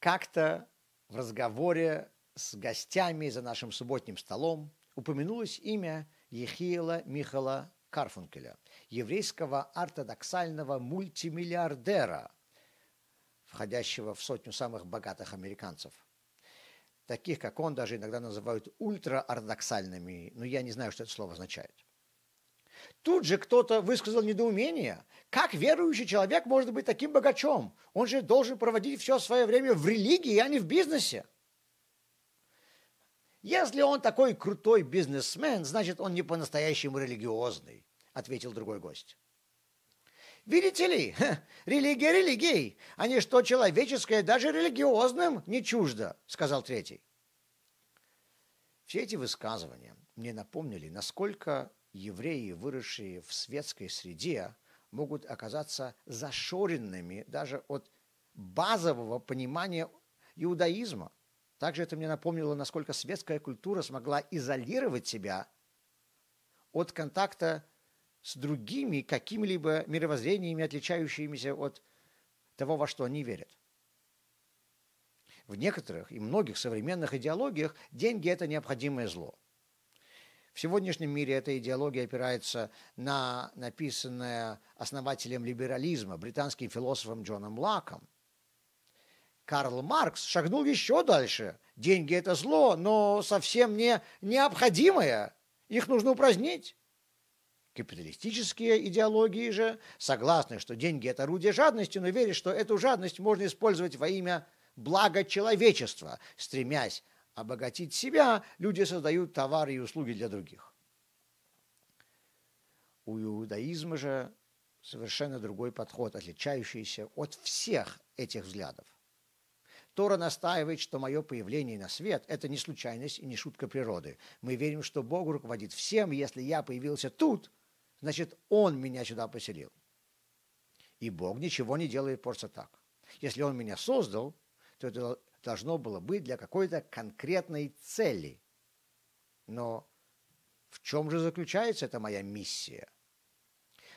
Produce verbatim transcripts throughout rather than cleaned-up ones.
как-то в разговоре с гостями за нашим субботним столом упомянулось имя Ехиила Михаила Карфункеля, еврейского ортодоксального мультимиллиардера, входящего в сотню самых богатых американцев. Таких, как он, даже иногда называют ультраортодоксальными, но я не знаю, что это слово означает. Тут же кто-то высказал недоумение, как верующий человек может быть таким богачом? Он же должен проводить все свое время в религии, а не в бизнесе. Если он такой крутой бизнесмен, значит, он не по-настоящему религиозный, ответил другой гость. Видите ли, религия религий, а ничто человеческое даже религиозным не чуждо, сказал третий. Все эти высказывания мне напомнили, насколько евреи, выросшие в светской среде, могут оказаться зашоренными даже от базового понимания иудаизма. Также это мне напомнило, насколько светская культура смогла изолировать себя от контакта с другими какими-либо мировоззрениями, отличающимися от того, во что они верят. В некоторых и многих современных идеологиях деньги – это необходимое зло. В сегодняшнем мире эта идеология опирается на написанное основателем либерализма, британским философом Джоном Локком. Карл Маркс шагнул еще дальше. Деньги – это зло, но совсем не необходимое. Их нужно упразднить. Капиталистические идеологии же согласны, что деньги – это орудие жадности, но верят, что эту жадность можно использовать во имя блага человечества. Стремясь обогатить себя, люди создают товары и услуги для других. У иудаизма же совершенно другой подход, отличающийся от всех этих взглядов. Тора настаивает, что мое появление на свет – это не случайность и не шутка природы. Мы верим, что Бог руководит всем, и если я появился тут, значит, Он меня сюда поселил. И Бог ничего не делает просто так. Если Он меня создал, то это должно было быть для какой-то конкретной цели. Но в чем же заключается эта моя миссия?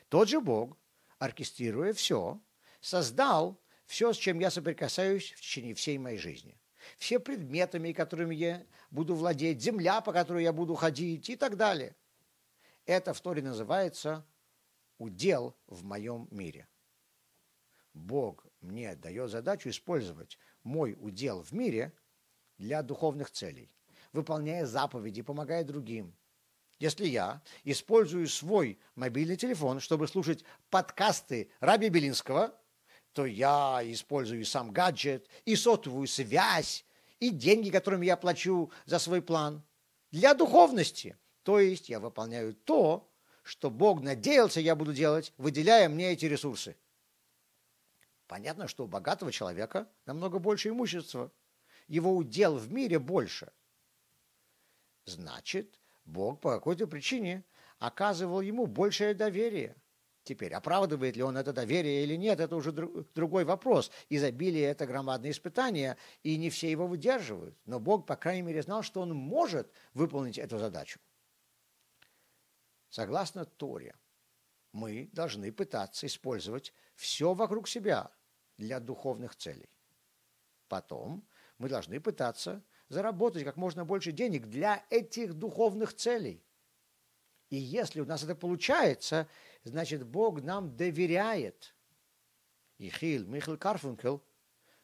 Тот же Бог, оркестрируя все, создал все, с чем я соприкасаюсь в течение всей моей жизни. Все предметами, которыми я буду владеть, земля, по которой я буду ходить и так далее. Это в Торе называется «удел в моем мире». Бог мне дает задачу использовать мой удел в мире для духовных целей, выполняя заповеди, помогая другим. Если я использую свой мобильный телефон, чтобы слушать подкасты Раби Белинского, то я использую и сам гаджет, и сотовую связь, и деньги, которыми я плачу за свой план. Для духовности. То есть я выполняю то, что Бог надеялся, я буду делать, выделяя мне эти ресурсы. Понятно, что у богатого человека намного больше имущества. Его удел в мире больше. Значит, Бог по какой-то причине оказывал ему большее доверие. Теперь, оправдывает ли он это доверие или нет, это уже другой вопрос. Изобилие – это громадное испытание, и не все его выдерживают. Но Бог, по крайней мере, знал, что он может выполнить эту задачу. Согласно Торе, мы должны пытаться использовать все вокруг себя для духовных целей. Потом мы должны пытаться заработать как можно больше денег для этих духовных целей. И если у нас это получается, значит, Бог нам доверяет. Ехиил Михаил Карфункель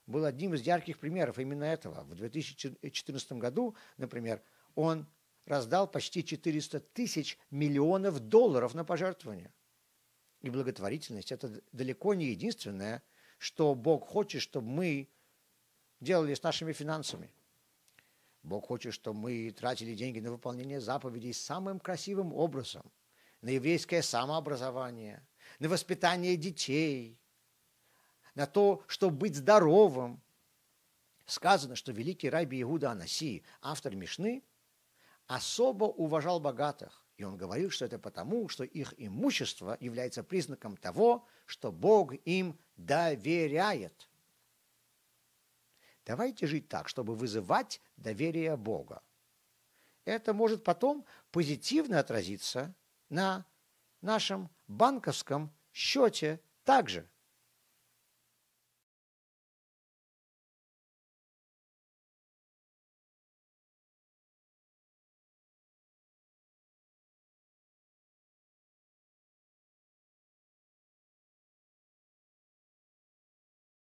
был одним из ярких примеров именно этого. В две тысячи четырнадцатом году, например, он раздал почти четыреста тысяч миллионов долларов на пожертвования. И благотворительность – это далеко не единственное, что Бог хочет, чтобы мы делали с нашими финансами. Бог хочет, чтобы мы тратили деньги на выполнение заповедей самым красивым образом, на еврейское самообразование, на воспитание детей, на то, чтобы быть здоровым. Сказано, что великий Раби Иегуда Анаси, автор Мишны, особо уважал богатых, и он говорил, что это потому, что их имущество является признаком того, что Бог им доверяет. Давайте жить так, чтобы вызывать доверие Бога. Это может потом позитивно отразиться на нашем банковском счете также.